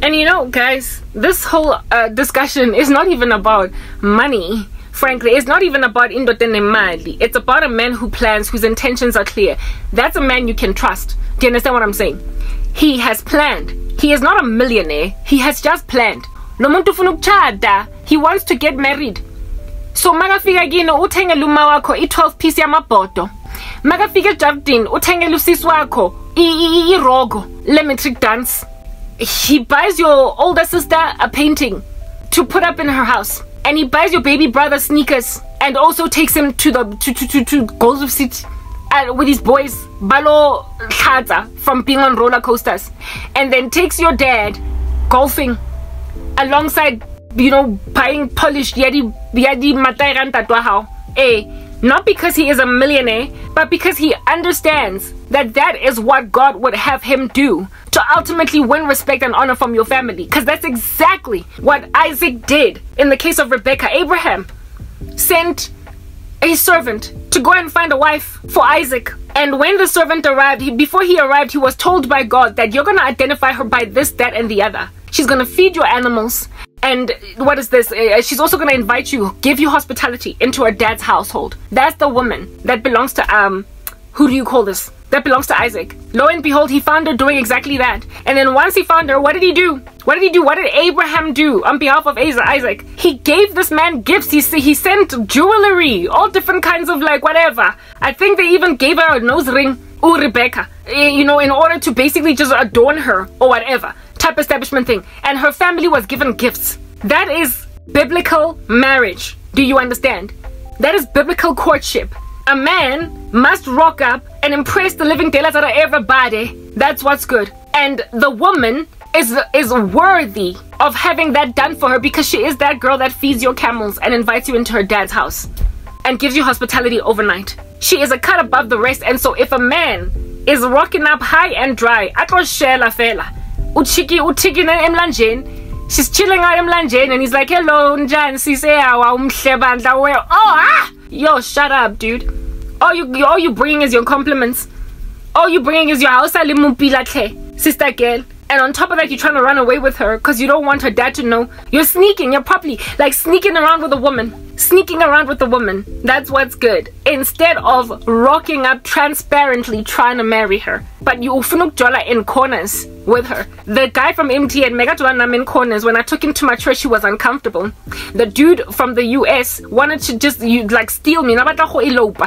And you know, guys, this whole discussion is not even about money. Frankly, it's not even about indoda nemali. It's about a man who plans, whose intentions are clear. That's a man you can trust. Do you understand what I'm saying? He has planned. He is not a millionaire. He has just planned. He wants to get married. So makafika kino uthenge luma wakho i12 piece yamabhodo. Makafika eJabdini uthenge lusisi wakho irogo le-matric dance. He buys your older sister a painting to put up in her house. And he buys your baby brother sneakers and also takes him to the to Golf City with his boys Balo Khaza from being on roller coasters, and then takes your dad golfing alongside, you know, buying polished yadi matairan tatwahao. Not because he is a millionaire, but because he understands that that is what God would have him do to ultimately win respect and honor from your family. Because that's exactly what Isaac did in the case of Rebecca. Abraham sent a servant to go and find a wife for Isaac. And when the servant arrived, before he arrived, he was told by God that you're going to identify her by this, that, and the other. She's going to feed your animals. And what is this? She's also going to invite you, give you hospitality into her dad's household. That's the woman that belongs to, who do you call this? That belongs to Isaac. Lo and behold, he found her doing exactly that. And then once he found her, what did he do? What did he do? What did Abraham do on behalf of Isaac? He gave this man gifts. He sent jewelry, all different kinds of like whatever. I think they even gave her a nose ring, ooh, Rebecca, you know, in order to basically just adorn her or whatever type establishment thing. And her family was given gifts. That is biblical marriage. Do you understand? That is biblical courtship. A man must rock up and impress the living daylights out of everybody. That's what's good. And the woman is worthy of having that done for her, because she is that girl that feeds your camels and invites you into her dad's house and gives you hospitality overnight. She is a cut above the rest. And so if a man is rocking up high and dry, she's chilling out in Mlanjeni and he's like, hello, Njan, Sise, oh, ah! Yo, shut up, dude. All you bringing is your compliments. All you bringing is your house sister girl. And on top of that, you're trying to run away with her because you don't want her dad to know. You're sneaking. You're probably like sneaking around with a woman. Sneaking around with a woman. That's what's good. Instead of rocking up transparently trying to marry her. But you ufunuk jola in corners with her. The guy from MTN, Megatolana in corners, when I took him to my church, he was uncomfortable. The dude from the US wanted to just like steal me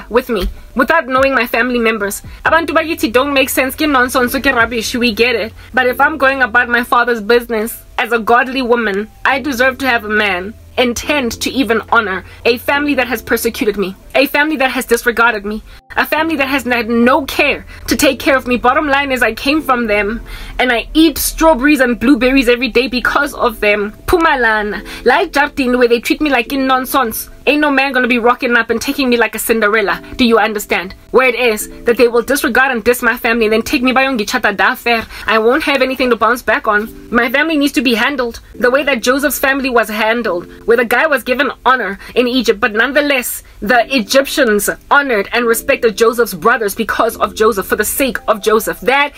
with me without knowing my family members. Abantu bakithi don't make sense, ke nonsense, ke rubbish, we get it. But if I'm going about my father's business as a godly woman, I deserve to have a man intend to even honor a family that has persecuted me, a family that has disregarded me, a family that has had no care to take care of me. Bottom line is I came from them and I eat strawberries and blueberries every day because of them. Pumalana, like Jabdini, where they treat me like in nonsense. Ain't no man gonna be rocking up and taking me like a Cinderella. Do you understand? Where it is that they will disregard and diss my family and then take me by on gichata dafer. I won't have anything to bounce back on. My family needs to be handled the way that Joseph's family was handled, where the guy was given honor in Egypt, but nonetheless the Egyptians honored and respected Joseph's brothers because of Joseph, for the sake of Joseph. That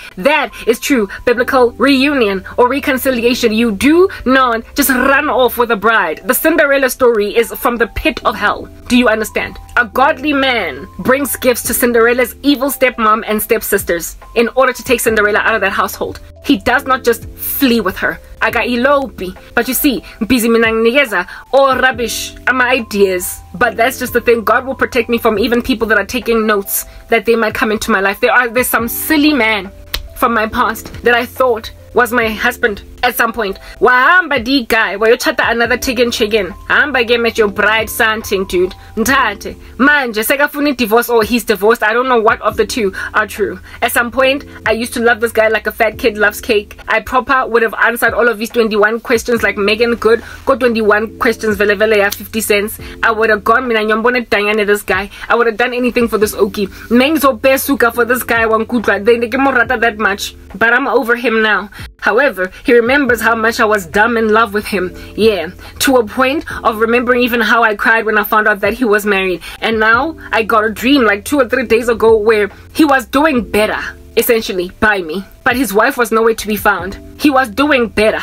is true biblical reunion or reconciliation. You do not just run off with a bride. The Cinderella story is from the pit of hell. Do you understand? A godly man brings gifts to Cinderella's evil stepmom and stepsisters in order to take Cinderella out of that household. He does not just flee with her. Aga ilopi. But you see, busy minang niyeza, all rubbish are my ideas. But that's just the thing. God will protect me from even people that are taking notes that they might come into my life. There's some silly man from my past that I thought was my husband at some point. Wahamba di guy, where you chata another chicken. Hamba game at your bride something, dude. Ntate. Man, Jesegafuni divorce or he's divorced. I don't know what of the two are true. At some point, I used to love this guy like a fat kid loves cake. I proper would have answered all of these 21 questions like Megan Good. Go 21 questions, vele vele ya 50 cents. I would have gone minanyombone danyane this guy. I would have done anything for this Oki. Mengzo pesuka for this guy one could right. They give more rata that much. But I'm over him now. However, he remembers how much I was dumb in love with him. Yeah, to a point of remembering even how I cried when I found out that he was married. And now I got a dream like 2 or 3 days ago where he was doing better essentially by me, but his wife was nowhere to be found. He was doing better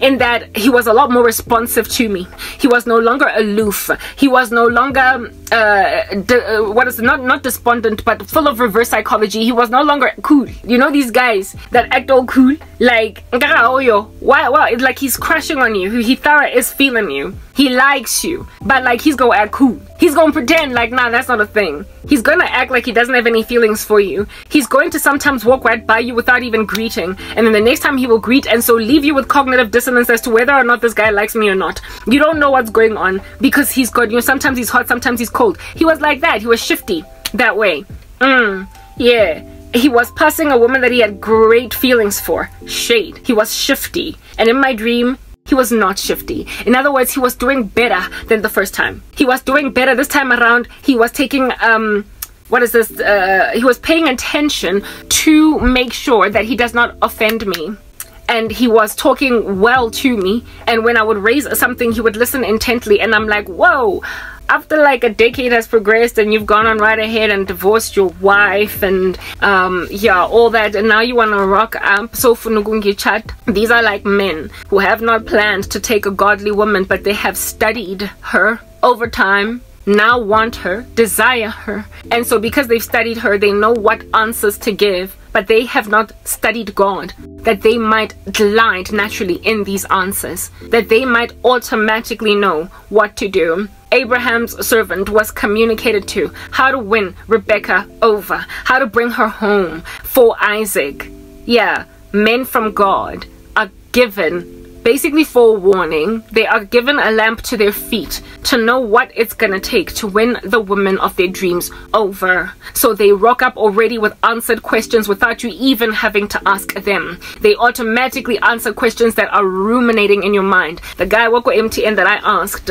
in that he was a lot more responsive to me. He was no longer aloof. He was no longer not despondent, but full of reverse psychology. He was no longer cool. You know, these guys that act all cool, like wow, it's like he's crushing on you. He thorough is feeling you. He likes you, but like he's gonna act cool. He's gonna pretend like, nah, that's not a thing. He's gonna act like he doesn't have any feelings for you. He's going to sometimes walk right by you without even greeting, and then the next time he will greet, and so leave you with cognitive dissonance as to whether or not this guy likes me or not. You don't know what's going on because he's got, you know, sometimes he's hot, sometimes he's cold. He was like that. He was shifty that way. Yeah. He was passing a woman that he had great feelings for. Shade. He was shifty. And in my dream, he was not shifty. In other words, he was doing better than the first time. He was doing better this time around. He was taking, he was paying attention to make sure that he does not offend me. And he was talking well to me. And when I would raise something, he would listen intently. And I'm like, whoa, after like a decade has progressed and you've gone on right ahead and divorced your wife and yeah, all that, and now you want to rock up. So Funugungi Chat, these are like men who have not planned to take a godly woman, but they have studied her over time, now want her, desire her, and so because they've studied her, they know what answers to give, but they have not studied God, that they might glide naturally in these answers, that they might automatically know what to do. Abraham's servant was communicated to how to win Rebecca over, how to bring her home for Isaac. Yeah, men from God are given basically forewarning. They are given a lamp to their feet to know what it's gonna take to win the woman of their dreams over. So they rock up already with answered questions without you even having to ask them. They automatically answer questions that are ruminating in your mind. The guy Woko MTN that I asked,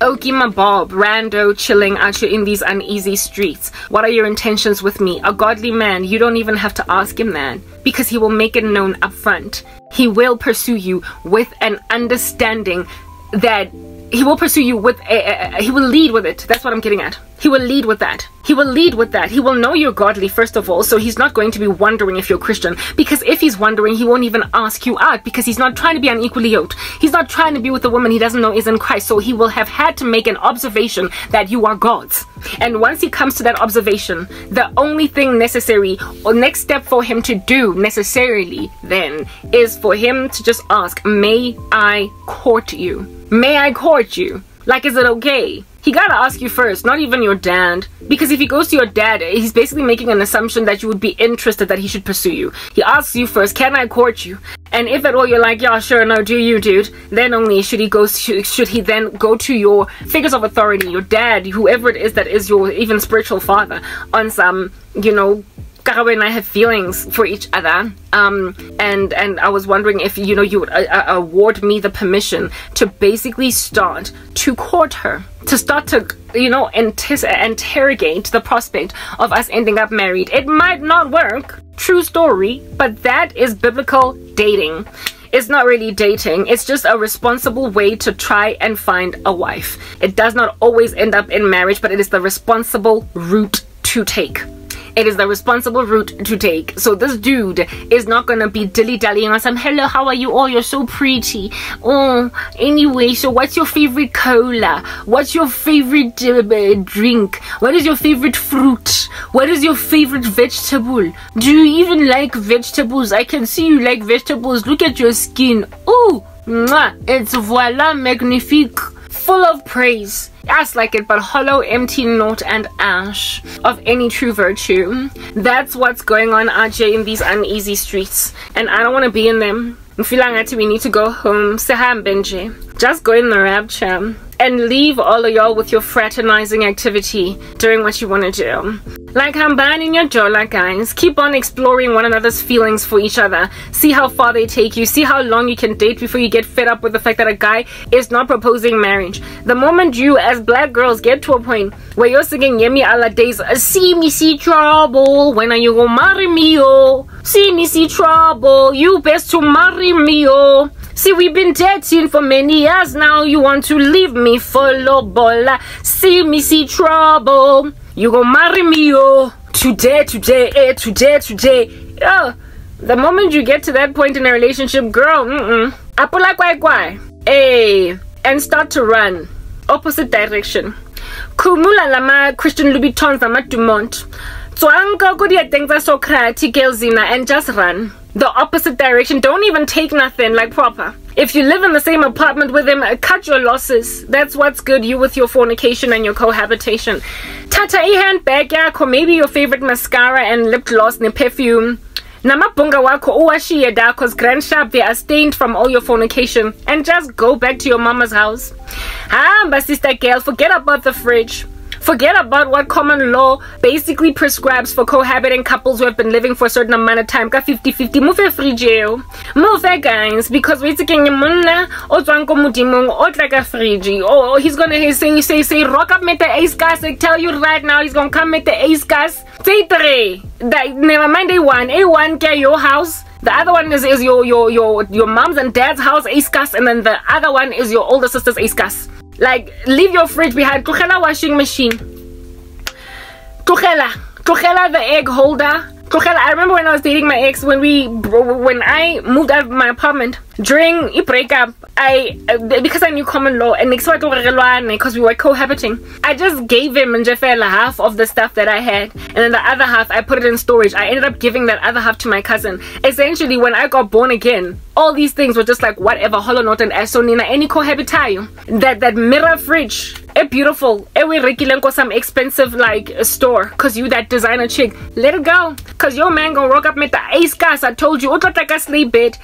Oki Mabob, rando chilling at you in these uneasy streets. What are your intentions with me? A godly man, you don't even have to ask him that, because he will make it known up front. He will pursue you with an understanding that he will pursue you with he will lead with it. That's what I'm getting at. He will lead with that. He will lead with that. He will know you're godly, first of all, so he's not going to be wondering if you're Christian, because if he's wondering, he won't even ask you out, because he's not trying to be unequally yoked. He's not trying to be with a woman he doesn't know is in Christ, so he will have had to make an observation that you are God's. And once he comes to that observation, the only thing necessary, or next step for him to do necessarily then, is for him to just ask, may I court you? May I court you? Like, is it okay? He gotta ask you first, not even your dad. Because if he goes to your dad, he's basically making an assumption that you would be interested, that he should pursue you. He asks you first, can I court you? And if at all you're like, yeah, sure, no, do you, dude, then only should he then go to your figures of authority, your dad, whoever it is that is your even spiritual father, on some, you know, Karabe and I have feelings for each other, and I was wondering if, you know, you would award me the permission to basically start to court her, to start to, you know, interrogate the prospect of us ending up married. It might not work, true story, but that is biblical dating. It's not really dating, it's just a responsible way to try and find a wife. It does not always end up in marriage, but it is the responsible route to take. It is the responsible route to take. So this dude is not gonna be dilly-dallying on some, hello, how are you? Oh, you're so pretty. Oh, anyway, so what's your favorite cola? What's your favorite drink? What is your favorite fruit? What is your favorite vegetable? Do you even like vegetables? I can see you like vegetables. Look at your skin. Oh, it's voila magnifique. Full of praise. Ass like it, but hollow, empty, naught and ash of any true virtue. That's what's going on, RJ, in these uneasy streets, and I don't want to be in them. I'm feeling that we need to go home. Just go in the rapture and leave all of y'all with your fraternizing activity, doing what you want to do. Like Hambani in your Jola, guys. Keep on exploring one another's feelings for each other. See how far they take you. See how long you can date before you get fed up with the fact that a guy is not proposing marriage. The moment you, as black girls, get to a point where you're singing Yemi Ala days, see me see trouble, when are you gonna marry me, oh? See me see trouble, you best to marry me, oh. See, we've been dating for many years now. You want to leave me for lobola. See me see trouble. You gon' marry me, oh. Today, today, eh, today, today. Yeah, the moment you get to that point in a relationship, girl, apula kwai kwai. Hey, and start to run opposite direction. Khumula lama Christian Louboutin zama Dumont. Tswanga go dietengza Socratic elzina and just run the opposite direction. Don't even take nothing, like proper. If you live in the same apartment with him, cut your losses. That's what's good, you with your fornication and your cohabitation. Tata a handbag yakho, maybe your favorite mascara and lip gloss and perfume. Namabhunga wakho uwashiye da, cause grand sharp they are stained from all your fornication. And just go back to your mama's house. Hamba sister girl, forget about the fridge. Forget about what common law basically prescribes for cohabiting couples who have been living for a certain amount of time. Ka 50-50. Move a free jail. Move a guys, because we're taking munna or twanko mudimong or like a free. Oh, he's gonna say rock up with the ace gas. I tell you right now, he's gonna come with the ace gas. Say three. That never mind A1. A1 care your house. The other one is your mom's and dad's house ace gas, and then the other one is your older sister's ace gas. Like, leave your fridge behind. Tukhela washing machine. Tukhela the egg holder. Tukhela, I remember when I was dating my ex, when I moved out of my apartment during a breakup, because I knew common law and because we were cohabiting, I just gave him and Jefela half of the stuff that I had, and then the other half I put it in storage. I ended up giving that other half to my cousin. Essentially, when I got born again, all these things were just like whatever, hollow note and asonina, any cohabitayo. That mirror fridge, a beautiful, ewe rekilenko some expensive like store, cause you that designer chick, let it go, cause your man gonna rock up with the ace gas. I told you, utotaka sleep bed,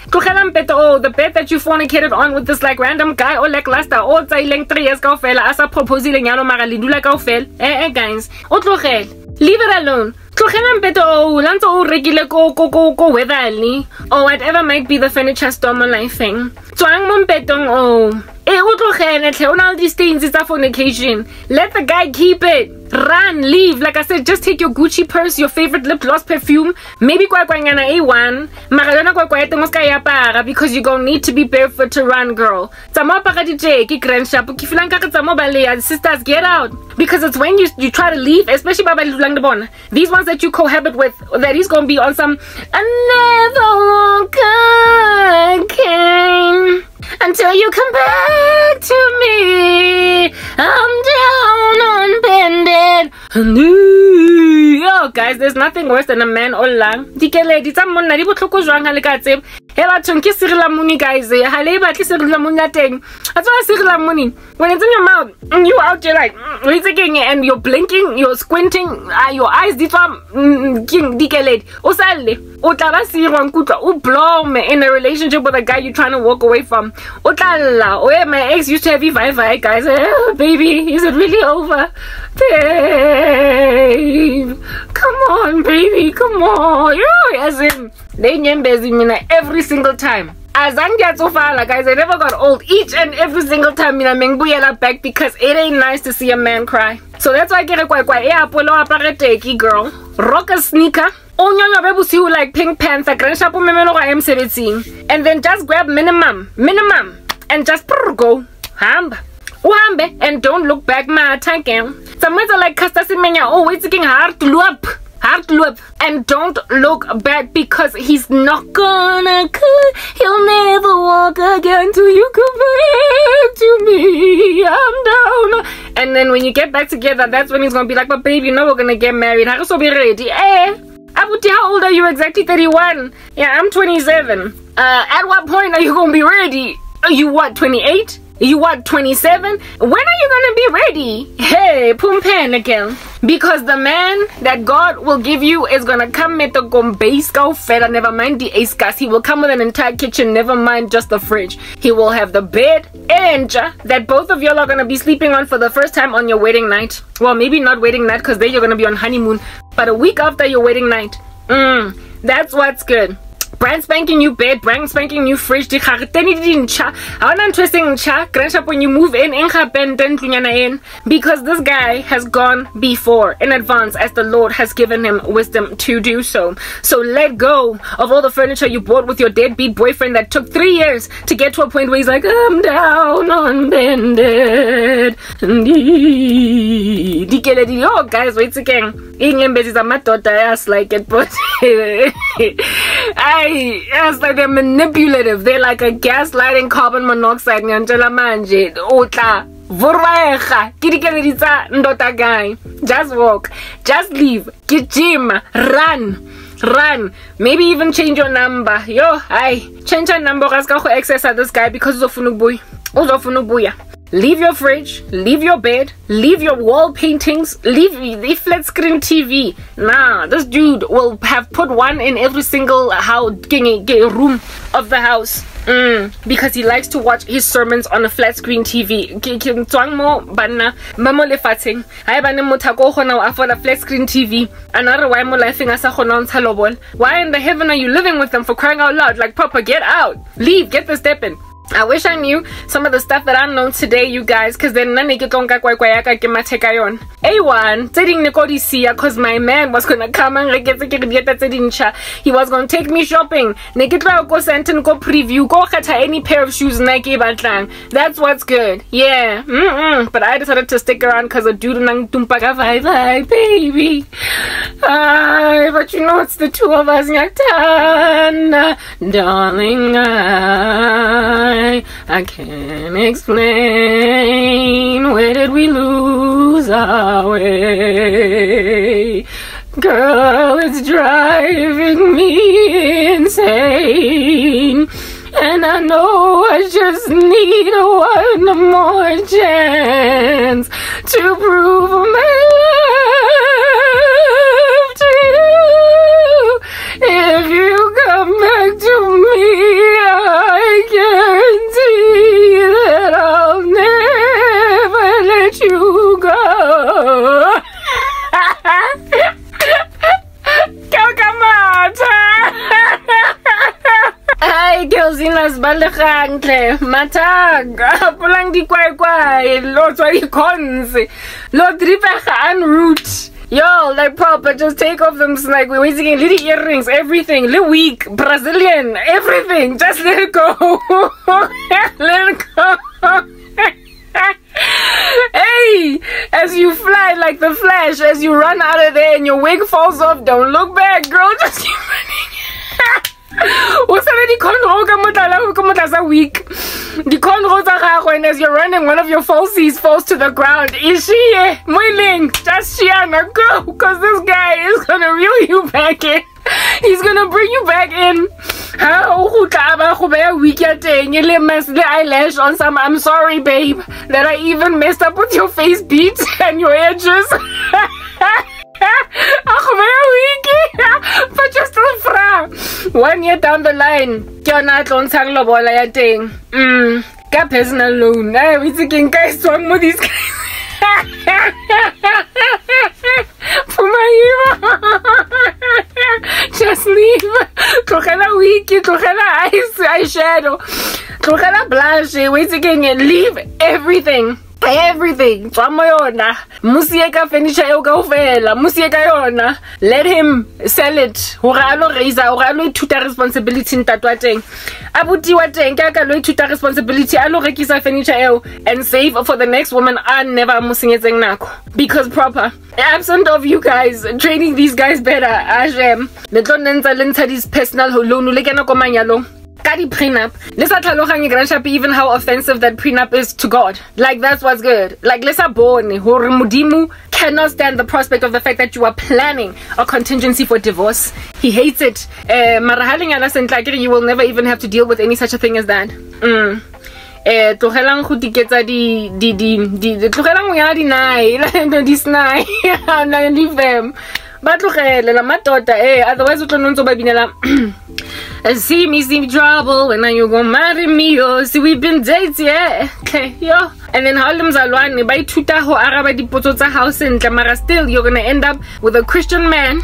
the bed that you fornicated on with this like random guy or like last or tailing 3 years go fell asa proposing yano magalidula go fell. Eh guys, leave it alone. Or whatever might be the furniture store or life thing. All these things is a fornication. Let the guy keep it. Run, leave. Like I said, just take your Gucci purse, your favorite lip gloss perfume. Maybe A1. Because you're gonna need to be barefoot to run, girl. Sisters, get out. Because it's when you try to leave, especially these ones that you cohabit with, that he's gonna be on some I never walk again. Until you come back to me, I'm down on bended knee. Yo guys, there's nothing worse than a man all lang. Dikeledi tsa monna di botlhoko jwang ha le ka tsebe. He bathong ke Sirila Muni guys. Ha le batle Sirila Muni la teng. That's why Sirila Muni, when it's in your mouth, you out there like licking and you're blinking, you're squinting, your eyes diffam king dikeledi. O sale, o tla ba sirwa nkutwa o blow in a relationship with a guy you're trying to walk away from. Oh, my ex used to have Wi-Fi, guys. Oh, baby, is it really over? Babe, come on, baby, come on. You as in they nyembezi mina every single time. As I get so far, like guys, I never got old. Each and every single time, mina mengbuela back because it ain't nice to see a man cry. So that's why I get a kwai kwai. Eh, Apollo aparateki girl, rock a sneaker. You like Pink Panther, and then just grab minimum, and just go. Hambe, and don't look back, my tank. Some are like Castasimania, oh, it's getting hard to loop, and don't look back because he's not gonna come. He'll never walk again till you come back to me. I'm down. And then when you get back together, that's when he's gonna be like, but babe, you know we're gonna get married. How so be ready? Eh? Abuti, how old are you exactly? 31? Yeah, I'm 27. At what point are you gonna be ready? Are you what, 28? You what, 27? When are you gonna be ready? Hey, pumpen again. Because the man that God will give you is gonna come with the gombeisco feta, never mind the ace gas. He will come with an entire kitchen, never mind just the fridge. He will have the bed and that both of y'all are gonna be sleeping on for the first time on your wedding night. Well, maybe not wedding night, because then you're gonna be on honeymoon, but a week after your wedding night. That's what's good. Brand spanking new bed, brand spanking new fridge. The cha. When you move in, because this guy has gone before in advance as the Lord has given him wisdom to do so. So let go of all the furniture you bought with your deadbeat boyfriend that took 3 years to get to a point where he's like, I'm down on bended. Oh, guys, wait again. Like it, but yes, like they're manipulative. They're like a gaslighting carbon monoxide. Just walk, just leave, get gym, run, maybe even change your number. Yo, I change your number. As go access this guy because of funubuy. Leave your fridge, leave your bed, leave your wall paintings, leave the flat screen TV. Nah, this dude will have put one in every single room of the house. Because he likes to watch his sermons on a flat screen TV. Why in the heaven are you living with them, for crying out loud? Like, Papa, get out. Leave, get the step in. I wish I knew some of the stuff that I know today, you guys, because then none of you can get my take on. A1, because my man was going to come and get the. He was going to take me shopping. Preview any pair of shoes. That's what's good. Yeah. But I decided to stick around because a dude nang tumpaka vibe, baby. But you know, it's the two of us. Darling, I can't explain, where did we lose our way? Girl, it's driving me insane, and I know I just need one more chance to prove my love to you. If you come back to me, yo, like, Papa, just take off them snake. We're waiting in little earrings, everything, little weak, Brazilian, everything. Just let it go. Let it go. Hey, as you fly like the Flash, as you run out of there and your wig falls off, don't look back, girl. Just keep running. What's already a week? The cornrows are, and as you're running, one of your falsies falls to the ground. Is she willing? Just Shiana, go, because this guy is gonna reel you back in. He's gonna bring you back in. Eyelash on some. I'm sorry, babe, that I even messed up with your face beats and your edges. But you're still fra. 1 year down the line, you're not on Sanglo Bola thing. Got personal loan. I was thinking, guys, swung with these guys. For my just leave. Trojala wiki, trojala eyeshadow, trojala blush. Wait again, leave everything. Everything. Let him sell it. And save for the next woman. I'm never, because proper. Absent of you guys training these guys better. Prenup. Let's even how offensive that prenup is to God. Like, that's what's good. Like, Mudimu cannot stand the prospect of the fact that you are planning a contingency for divorce. He hates it. You will never even have to deal with any such a thing as that. See me, see trouble, and then you go marry me. Oh, see, we've been dates, yeah. Okay, yo. And then Harlem's alone, by tuta ho araba di pototsa house in Tamara. Still, you're gonna end up with a Christian man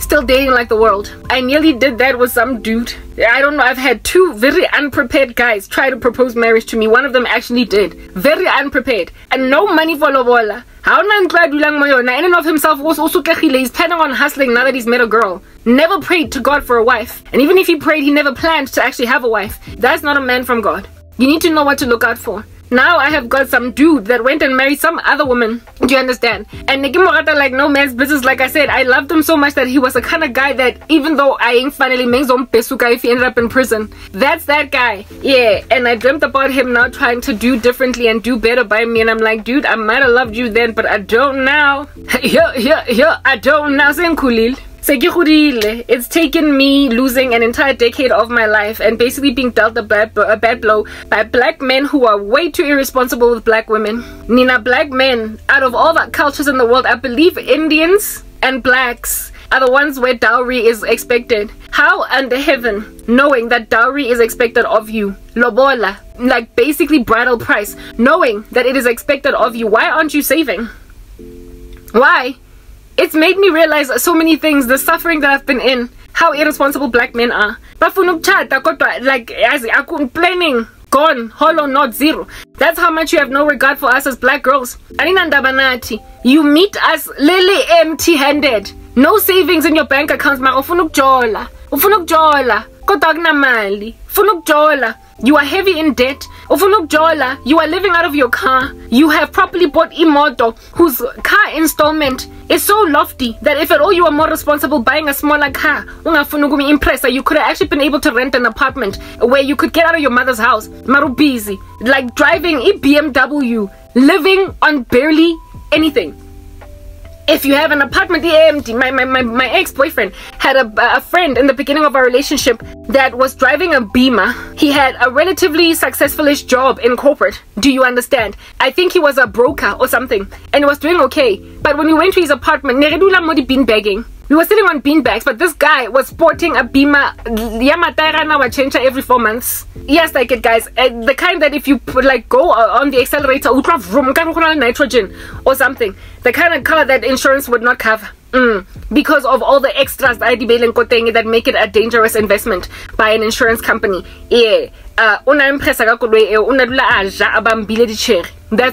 still dating like the world. I nearly did that with some dude. I don't know, I've had two very unprepared guys try to propose marriage to me. One of them actually did. Very unprepared. And no money for lobola. In and of himself, he's planning on hustling now that he's met a girl. Never prayed to God for a wife. And even if he prayed, he never planned to actually have a wife. That's not a man from God. You need to know what to look out for. Now I have got some dude that went and married some other woman. Do you understand? And Nicki Morata, like, no man's business. Like I said, I loved him so much that he was the kind of guy that even though I ain't finally made some pesuka if he ended up in prison. That's that guy. Yeah, and I dreamt about him now trying to do differently and do better by me. And I'm like, dude, I might have loved you then, but I don't now. I don't now. It's taken me losing an entire decade of my life and basically being dealt a bad blow by black men who are way too irresponsible with black women. Nina, black men, out of all the cultures in the world, I believe Indians and blacks are the ones where dowry is expected. How under heaven, knowing that dowry is expected of you, lobola, like basically bridal price, knowing that it is expected of you, why aren't you saving? Why? It's made me realize so many things, the suffering that I've been in, how irresponsible black men are. Like, I complaining, gone, hollow, not zero. That's how much you have no regard for us as black girls. You meet us lily empty-handed. No savings in your bank accounts. You are heavy in debt. You are living out of your car. You have properly bought imoto, whose car installment is so lofty that if at all you are more responsible buying a smaller car, you could have actually been able to rent an apartment where you could get out of your mother's house. Marubizi, like driving a BMW, living on barely anything. If you have an apartment, my ex-boyfriend had a friend in the beginning of our relationship that was driving a Beamer. He had a relatively successful-ish job in corporate. Do you understand? I think he was a broker or something and he was doing okay. But when we went to his apartment, we were sitting on beanbags, but this guy was sporting a Beamer. Every 4 months. Yes, like it, guys. The kind that if you like go on the accelerator, nitrogen or something. The kind of car that insurance would not cover. Because of all the extras that make it a dangerous investment by an insurance company. Yeah. That's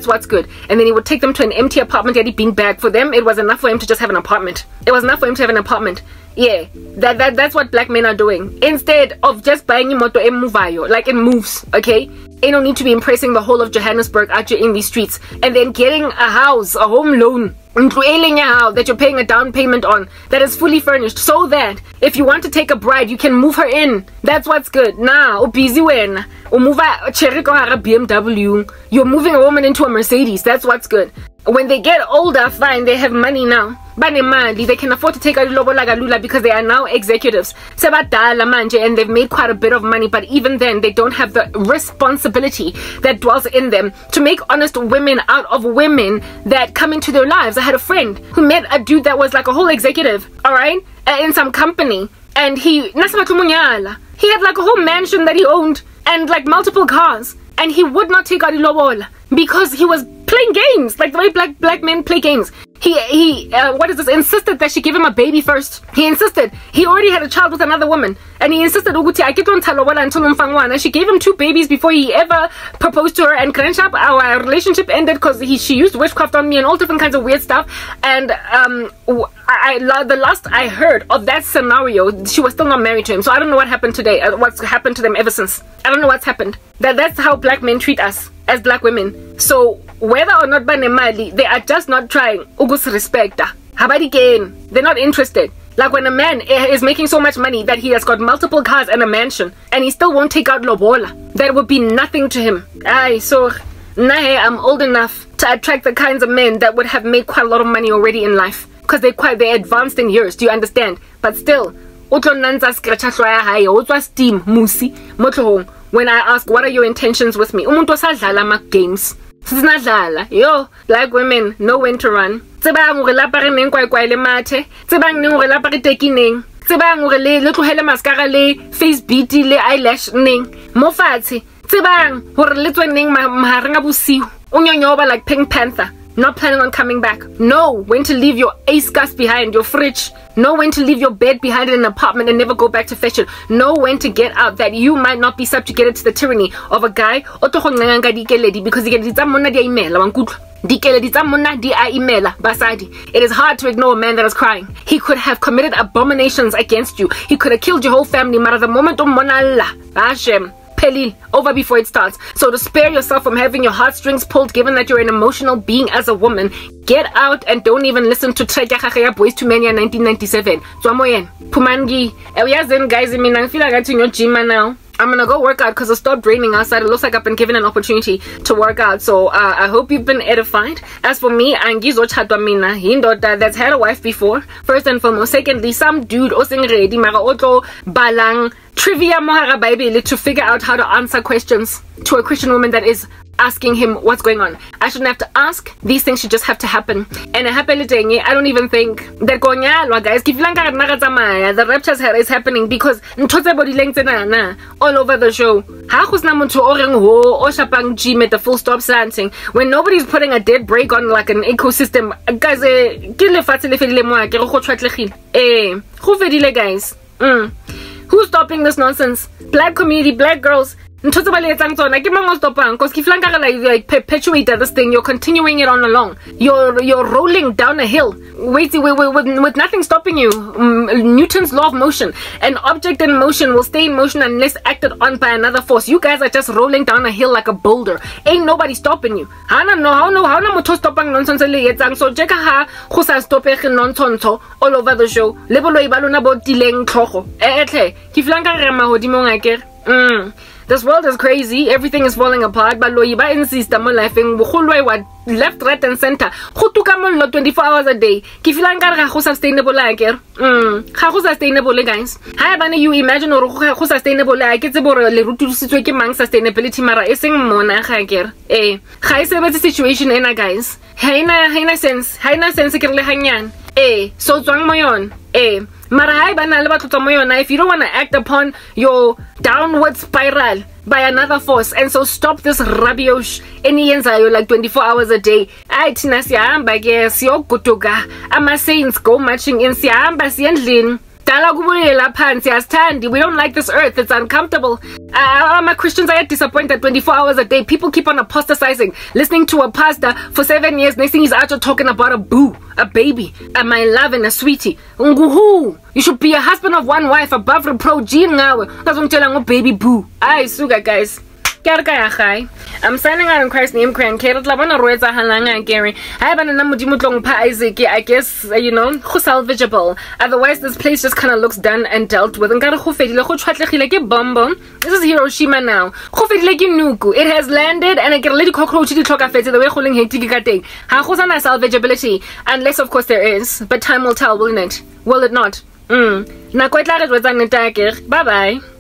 what's good. And then he would take them to an empty apartment. He had a bean bag for them. It was enough for him to just have an apartment. It was enough for him to have an apartment. Yeah, that's what black men are doing. Instead of just buying a moto and move, like it moves, okay? Ain't no need to be impressing the whole of Johannesburg out here in these streets. And then getting a house, a home loan, that you're paying a down payment on, that is fully furnished, so that if you want to take a bride, you can move her in. That's what's good. Nah, busy when BMW, you're moving a woman into a Mercedes. That's what's good. When they get older, fine, they have money now. They can afford to take a lobola because they are now executives. And they've made quite a bit of money, but even then, they don't have the responsibility that dwells in them to make honest women out of women that come into their lives. I had a friend who met a dude that was like a whole executive, alright, in some company. And he had like a whole mansion that he owned and like multiple cars. And he would not take a lobola because he was playing games, like the way black men play games. Insisted that she give him a baby first. He insisted. He already had a child with another woman, and he insisted and she gave him 2 babies before he ever proposed to her. And our relationship ended because she used witchcraft on me and all different kinds of weird stuff. And the last I heard of that scenario, she was still not married to him. So I don't know what happened today, what's happened to them ever since. I don't know what's happened. That's how black men treat us as black women. So whether or not banemali, they are just not trying ugus respect. They're not interested. Like when a man is making so much money that he has got multiple cars and a mansion and he still won't take out lobola, that would be nothing to him. Aye, so nahe, I'm old enough to attract the kinds of men that would have made quite a lot of money already in life, because they're advanced in years. Do you understand? But still, when I ask, what are your intentions with me? Games. Yo, black women know when to run. Like Pink Panther. Not planning on coming back. Know when to leave your ace gas behind, your fridge. Know when to leave your bed behind in an apartment and never go back to fetch it. Know when to get out, that you might not be subjugated to the tyranny of a guy. Because it is hard to ignore a man that is crying. He could have committed abominations against you. He could have killed your whole family. But at the moment, over before it starts. So to spare yourself from having your heartstrings pulled, given that you're an emotional being as a woman, get out and don't even listen to Trek Yagagaya Boys to Mania 1997. Tswamoyen, Pumangi, Ewiazen guys, I feel like I'm in your gym now. I'm gonna go work out because it stopped raining outside. It looks like I've been given an opportunity to work out. So I hope you've been edified. As for me, Angizo Chatwamina, Hindota, that's had a wife before, first and foremost. Secondly, some dude Osengredi Mara Oto Balang Trivia Mohara Bible to figure out how to answer questions to a Christian woman that is asking him what's going on. I shouldn't have to ask. These things should just have to happen. And I don't even think that guys, the rapture is happening because all over the show. The full stop slanting. When nobody's putting a dead brake on like an ecosystem, guys, who's stopping this nonsense? Black community, black girls. Because if you perpetuate this thing, you're continuing it on along. You're rolling down a hill with nothing stopping you. Newton's law of motion. An object in motion will stay in motion unless acted on by another force. You guys are just rolling down a hill like a boulder. Ain't nobody stopping you. I don't know how much stopping nonsense. So check out how stopping nonsense all over the show. Lebolo ibalona bo dileng tlhogo. Kiflanga rema hodimo ngakere. This world is crazy. Everything is falling apart. But loyiba insist on life. Left, right, and center. 24 hours a day. Kifilangar ga go sustainable akere. Ga go sustainable guys. Ha bana you imagine or go sustainable aketse bore le rututsitswe ke mang sustainability mara eseng mona ga akere. Eh, ga ise ba situation ena guys. Haina sense. Haina sense ke le hanyane. Eh, so tswang mo yon. Eh, if you don't want to act upon your downward spiral by another force, and so stop this rubbish. Any ensayo like 24 hours a day. I tinasiamba guess yo kutuga. Ama saints go marching in siamba siendlin. We don't like this earth. It's uncomfortable. My Christians are disappointed. 24 hours a day. People keep on apostatizing. Listening to a pastor for 7 years. Next thing he's out talking about a boo, a baby, and my love and a sweetie. Nguhu. You should be a husband of one wife above reproach. That's what I'm telling you, baby boo. Ay, sugar guys. I'm signing out in Christ's name. I guess, you know, salvageable. Otherwise, this place just kind of looks done and dealt with. This is Hiroshima now. It has landed and the way holding salvageability. Unless, of course, there is. But time will tell, won't it? Will it not? Bye bye.